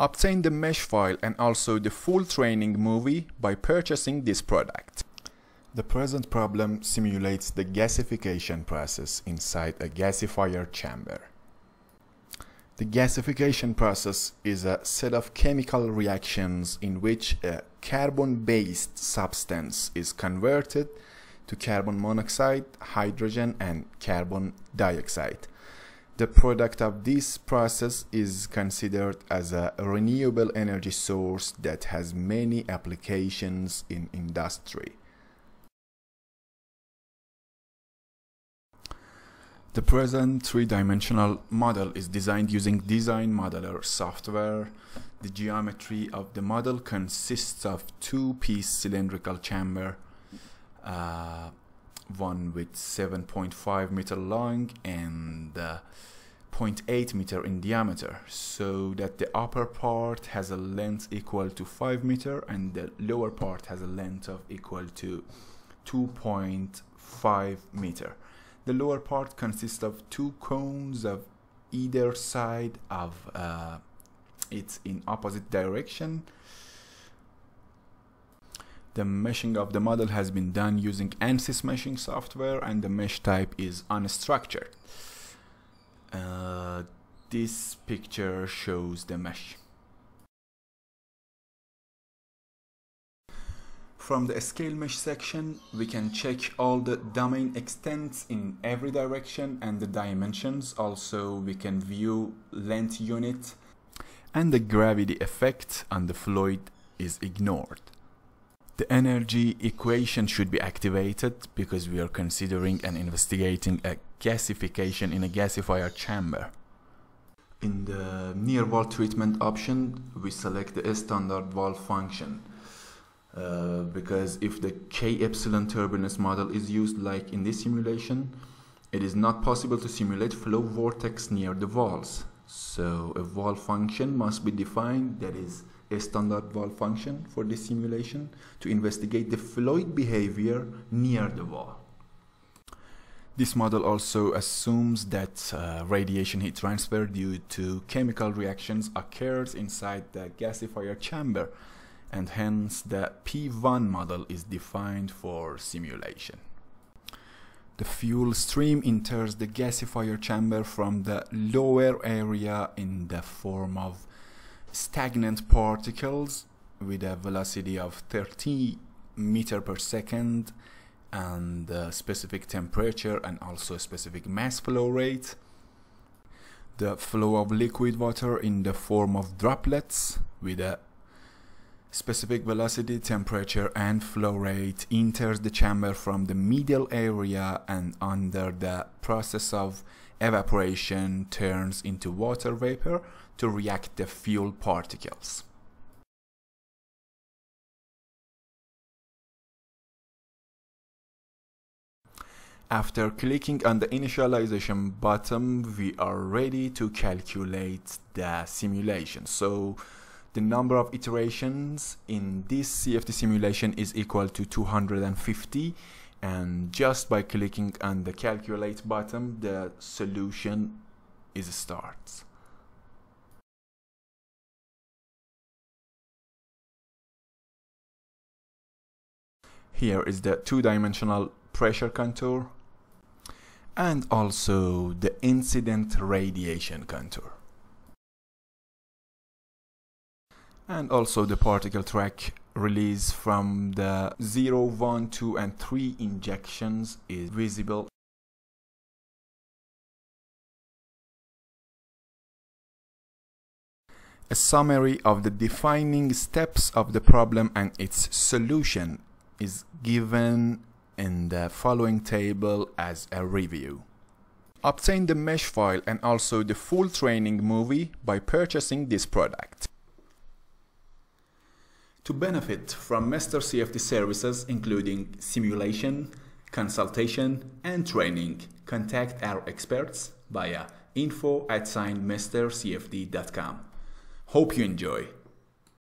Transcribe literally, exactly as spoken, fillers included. Obtain the mesh file and also the full training movie by purchasing this product. The present problem simulates the gasification process inside a gasifier chamber. The gasification process is a set of chemical reactions in which a carbon-based substance is converted to carbon monoxide, hydrogen, and carbon dioxide. The product of this process is considered as a renewable energy source that has many applications in industry. The present three-dimensional model is designed using Design Modeler software. The geometry of the model consists of two-piece cylindrical chamber, uh, one with seven point five meter long and uh, zero point eight meter in diameter, so that the upper part has a length equal to five meter and the lower part has a length of equal to two point five meter. The lower part consists of two cones of either side of uh, it in opposite direction. The meshing of the model has been done using ANSYS meshing software, and the mesh type is unstructured. Uh, this picture shows the mesh. From the scale mesh section, we can check all the domain extents in every direction and the dimensions. Also, we can view length unit, and the gravity effect on the fluid is ignored. The energy equation should be activated because we are considering and investigating a gasification in a gasifier chamber. In the near wall treatment option, we select the standard wall function. Uh, because if the k-epsilon turbulence model is used like in this simulation, it is not possible to simulate flow vortex near the walls. So a wall function must be defined, that is a standard wall function for this simulation, to investigate the fluid behavior near the wall. This model also assumes that uh, radiation heat transfer due to chemical reactions occurs inside the gasifier chamber, and hence the P one model is defined for simulation. The fuel stream enters the gasifier chamber from the lower area in the form of stagnant particles with a velocity of thirty meters per second and a specific temperature and also a specific mass flow rate. The flow of liquid water in the form of droplets with a specific velocity, temperature, and flow rate enters the chamber from the middle area and under the process of evaporation turns into water vapor to react the fuel particles. After clicking on the initialization button, we are ready to calculate the simulation. So the number of iterations in this C F D simulation is equal to two hundred fifty, and just by clicking on the calculate button, the solution is starts. Here is the two-dimensional pressure contour and also the incident radiation contour, and also the particle track release from the zero, one, two, and three injections is visible. A summary of the defining steps of the problem and its solution is given in the following table as a review. Obtain the mesh file and also the full training movie by purchasing this product. To benefit from Master C F D services including simulation, consultation, and training, contact our experts via info at mastercfd dot com. Hope you enjoy!